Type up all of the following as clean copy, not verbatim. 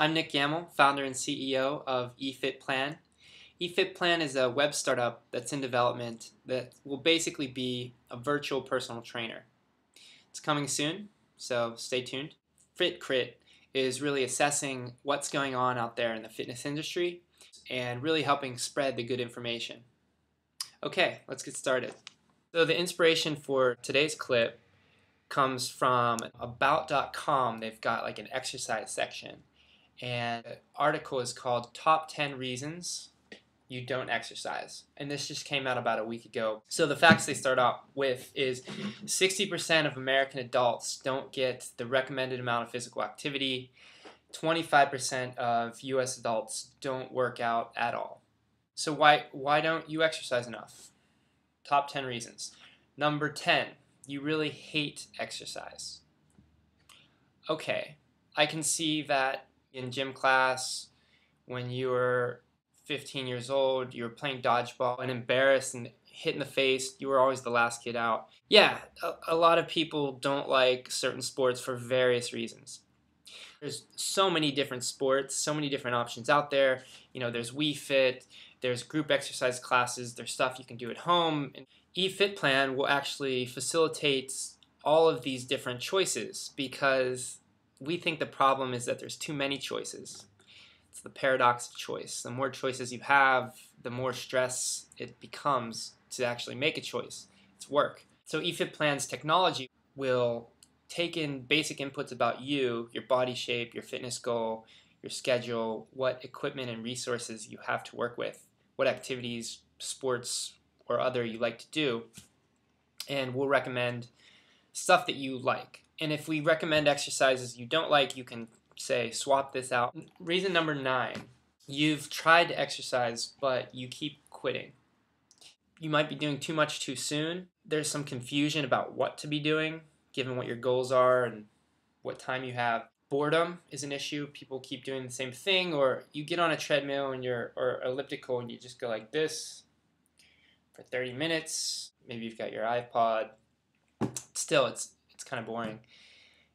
I'm Nick Yamel, founder and CEO of eFitPlan. eFitPlan is a web startup that's in development that will basically be a virtual personal trainer. It's coming soon, so stay tuned. FitCrit is really assessing what's going on out there in the fitness industry and really helping spread the good information. Okay, let's get started. So the inspiration for today's clip comes from about.com. They've got like an exercise section. And the article is called Top 10 Reasons You Don't Exercise. And this just came out about a week ago. So the facts they start off with is 60% of American adults don't get the recommended amount of physical activity. 25% of US adults don't work out at all. So why don't you exercise enough? Top 10 reasons. Number 10, you really hate exercise. Okay, I can see that. In gym class, when you were 15 years old, you were playing dodgeball and embarrassed and hit in the face. You were always the last kid out. Yeah, a lot of people don't like certain sports for various reasons. There's so many different sports, so many different options out there. You know, there's WeFit, there's group exercise classes, there's stuff you can do at home. And eFitPlan will actually facilitate all of these different choices because we think the problem is that there's too many choices. It's the paradox of choice. The more choices you have, the more stress it becomes to actually make a choice. It's work. So eFitPlan's technology will take in basic inputs about you, your body shape, your fitness goal, your schedule, what equipment and resources you have to work with, what activities, sports, or other you like to do, and we'll recommend stuff that you like. And if we recommend exercises you don't like, you can say, swap this out. Reason number 9, you've tried to exercise, but you keep quitting. You might be doing too much too soon. There's some confusion about what to be doing, given what your goals are and what time you have. Boredom is an issue. People keep doing the same thing, or you get on a treadmill and or elliptical and you just go like this for 30 minutes. Maybe you've got your iPod. Still, it's kind of boring.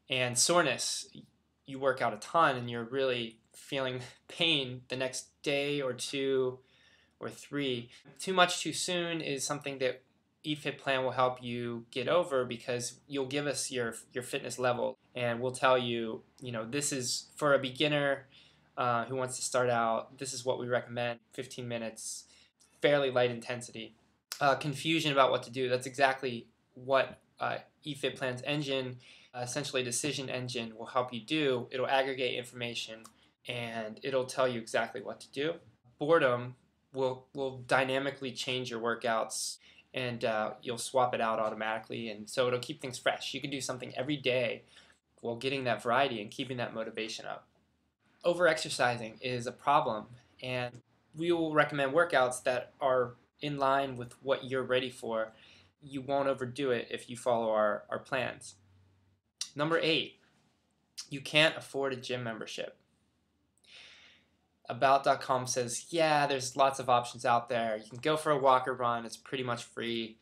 And soreness, you work out a ton and you're really feeling pain the next day or two or three. Too much too soon is something that eFitPlan will help you get over because you'll give us your fitness level and we'll tell you, you know, this is for a beginner who wants to start out, this is what we recommend, 15 minutes, fairly light intensity. Confusion about what to do, that's exactly what eFitPlan's engine, essentially decision engine, will help you do. It'll aggregate information and it'll tell you exactly what to do. Boredom will dynamically change your workouts and you'll swap it out automatically, and so it'll keep things fresh. You can do something every day while getting that variety and keeping that motivation up. Over-exercising is a problem, and we will recommend workouts that are in line with what you're ready for. You won't overdo it if you follow our plans. Number 8, you can't afford a gym membership. About.com says, yeah, there's lots of options out there. You can go for a walk or run. It's pretty much free.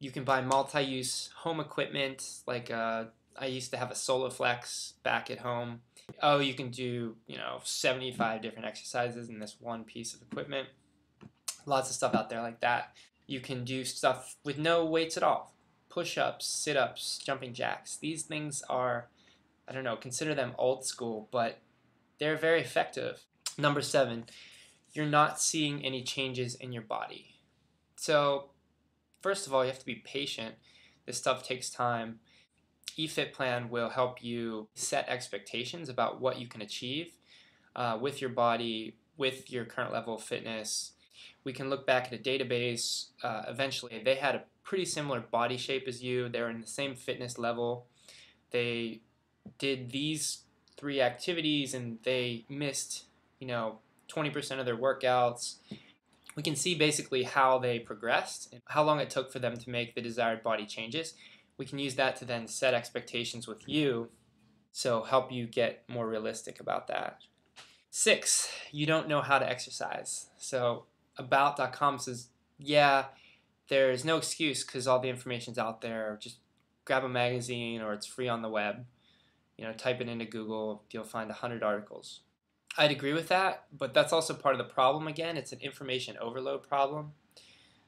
You can buy multi-use home equipment. Like I used to have a SoloFlex back at home. Oh, you can do 75 different exercises in this one piece of equipment. Lots of stuff out there like that. You can do stuff with no weights at all. Push-ups, sit-ups, jumping jacks. These things are, I don't know, consider them old school, but they're very effective. Number 7, you're not seeing any changes in your body. So, first of all, you have to be patient. This stuff takes time. eFitPlan will help you set expectations about what you can achieve with your body, with your current level of fitness. We can look back at a database. Eventually, they had a pretty similar body shape as you. They were in the same fitness level. They did these 3 activities and they missed, 20% of their workouts. We can see basically how they progressed and how long it took for them to make the desired body changes. We can use that to then set expectations with you, so help you get more realistic about that. 6, you don't know how to exercise. So about.com says, yeah, there's no excuse because all the information's out there. Just grab a magazine or it's free on the web. Type it into Google, you'll find 100 articles. I'd agree with that, but that's also part of the problem again. It's an information overload problem.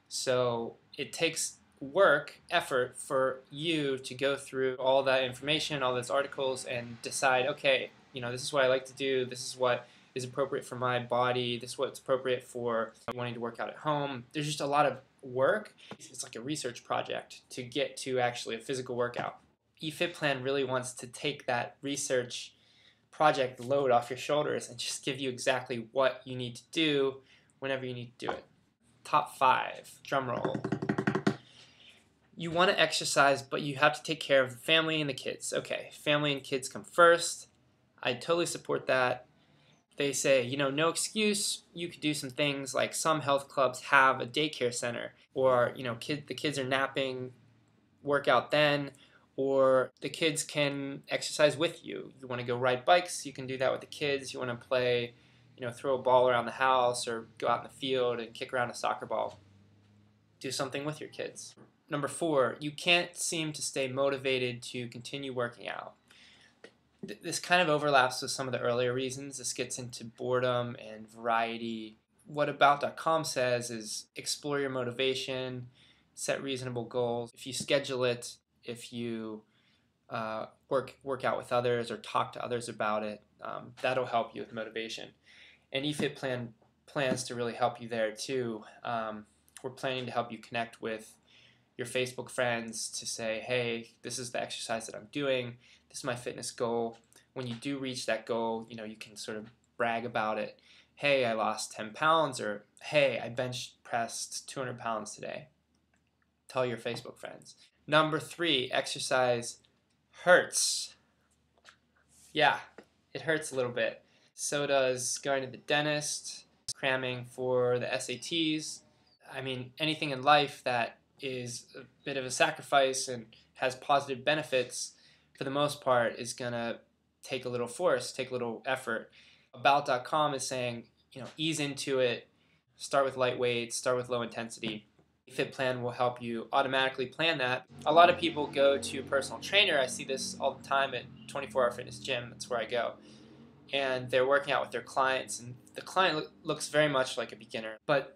So it takes work, effort for you to go through all that information, all those articles, and decide, okay, you know, this is what I like to do, this is what is appropriate for my body, this is what's appropriate for wanting to work out at home. There's just a lot of work. It's like a research project to get to actually a physical workout. eFitPlan really wants to take that research project load off your shoulders and just give you exactly what you need to do whenever you need to do it. Top five, drum roll. You want to exercise, but you have to take care of the family and the kids. Okay, family and kids come first. I totally support that. They say, you know, no excuse. You could do some things like some health clubs have a daycare center, or, you know, the kids are napping, work out then, or the kids can exercise with you. You want to go ride bikes, you can do that with the kids. You want to play, you know, throw a ball around the house or go out in the field and kick around a soccer ball. Do something with your kids. Number four, you can't seem to stay motivated to continue working out. This kind of overlaps with some of the earlier reasons. This gets into boredom and variety. What about.com says is explore your motivation, set reasonable goals. If you schedule it, if you work out with others or talk to others about it, that'll help you with motivation. And eFitPlan plans to really help you there too. We're planning to help you connect with your Facebook friends to say, hey, this is the exercise that I'm doing, this is my fitness goal. When you do reach that goal, you know, you can sort of brag about it. Hey, I lost 10 pounds, or hey, I bench pressed 200 pounds today. Tell your Facebook friends. Number three, exercise hurts. Yeah, it hurts a little bit. So does going to the dentist, cramming for the SATs. I mean, anything in life that is a bit of a sacrifice and has positive benefits, for the most part, is gonna take a little force, take a little effort. About.com is saying, you know, ease into it, start with light weights, start with low intensity. eFitPlan will help you automatically plan that. A lot of people go to a personal trainer. I see this all the time at 24 Hour Fitness Gym, that's where I go. And they're working out with their clients, and the client looks very much like a beginner, but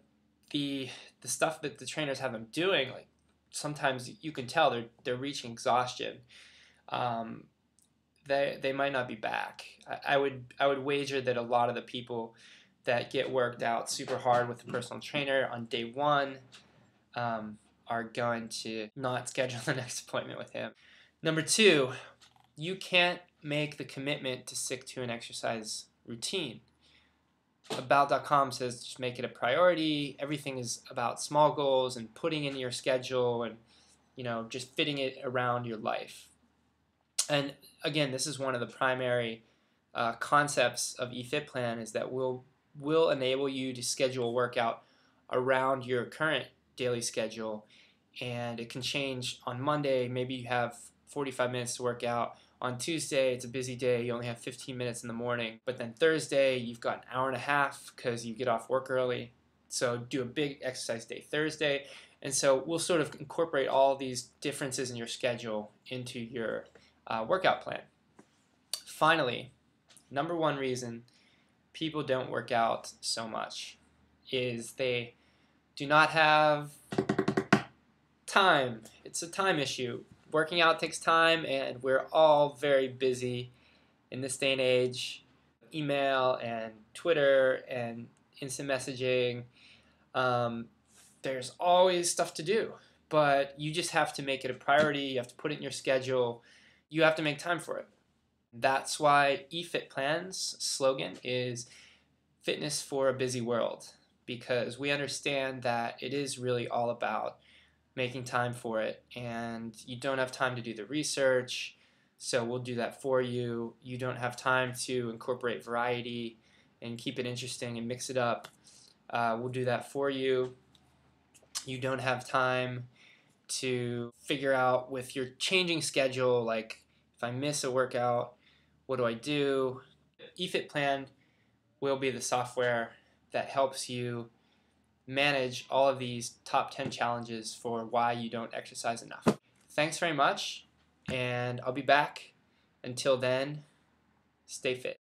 the stuff that the trainers have them doing, like sometimes you can tell they're reaching exhaustion. They might not be back. I would wager that a lot of the people that get worked out super hard with a personal trainer on day one are going to not schedule the next appointment with him. Number two, you can't make the commitment to stick to an exercise routine. About.com says just make it a priority. Everything is about small goals and putting in your schedule and, you know, just fitting it around your life. And again, this is one of the primary concepts of eFitPlan, is that will enable you to schedule a workout around your current daily schedule, and it can change. On Monday, maybe you have 45 minutes to work out. On Tuesday, it's a busy day, you only have 15 minutes in the morning, but then Thursday, you've got an hour and a half because you get off work early, so do a big exercise day Thursday. And so we'll sort of incorporate all these differences in your schedule into your workout plan. Finally, number one reason people don't work out so much is they do not have time. It's a time issue. Working out takes time, and we're all very busy in this day and age. Email and Twitter and instant messaging. There's always stuff to do, but you just have to make it a priority. You have to put it in your schedule. You have to make time for it. That's why eFitPlan's slogan is fitness for a busy world, because we understand that it is really all about making time for it, and you don't have time to do the research, so we'll do that for you. You don't have time to incorporate variety and keep it interesting and mix it up. We'll do that for you. You don't have time to figure out with your changing schedule, like if I miss a workout, what do I do? eFitPlan will be the software that helps you manage all of these top 10 challenges for why you don't exercise enough. Thanks very much, and I'll be back. Until then, stay fit.